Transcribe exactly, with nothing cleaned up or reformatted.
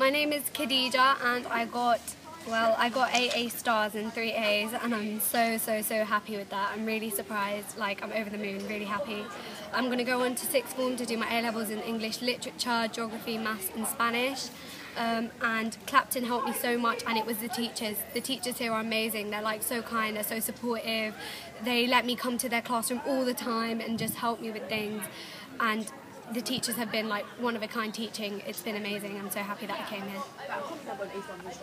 My name is Khadija and I got, well, I got eight A-stars and three A's, and I'm so, so, so happy with that. I'm really surprised, like, I'm over the moon, really happy. I'm going to go on to sixth form to do my A-levels in English, literature, geography, maths and Spanish. Um, and Clapton helped me so much, and it was the teachers. The teachers here are amazing. They're like so kind, they're so supportive. They let me come to their classroom all the time and just help me with things. And the teachers have been like one of a kind teaching. It's been amazing. I'm so happy that I came here.